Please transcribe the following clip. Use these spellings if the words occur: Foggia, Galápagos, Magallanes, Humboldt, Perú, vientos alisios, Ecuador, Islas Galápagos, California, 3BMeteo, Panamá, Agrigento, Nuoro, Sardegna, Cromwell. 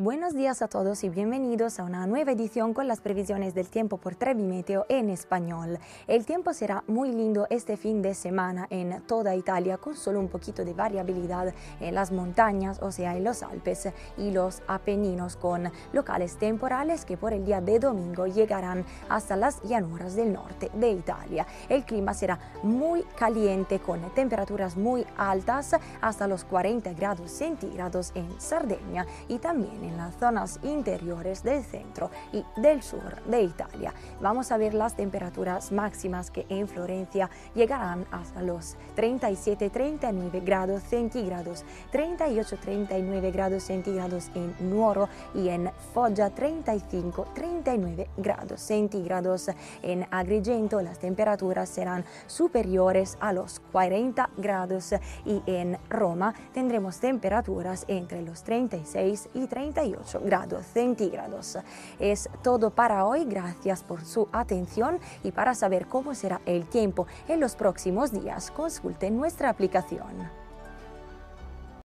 Buenos días a todos y bienvenidos a una nueva edición con las previsiones del tiempo por 3BMeteo en español. El tiempo será muy lindo este fin de semana en toda Italia, con solo un poquito de variabilidad en las montañas, o sea en los Alpes y los Apeninos, con locales temporales que por el día de domingo llegarán hasta las llanuras del norte de Italia. El clima será muy caliente, con temperaturas muy altas hasta los 40 grados centígrados en Sardegna y también en las zonas interiores del centro y del sur de Italia. Vamos a ver las temperaturas máximas, que en Florencia llegarán hasta los 37-39 grados centígrados, 38-39 grados centígrados en Nuoro y en Foggia, 35-39 grados centígrados. En Agrigento las temperaturas serán superiores a los 40 grados y en Roma tendremos temperaturas entre los 36 y 38 grados centígrados. Es todo para hoy, gracias por su atención, y para saber cómo será el tiempo en los próximos días consulten nuestra aplicación.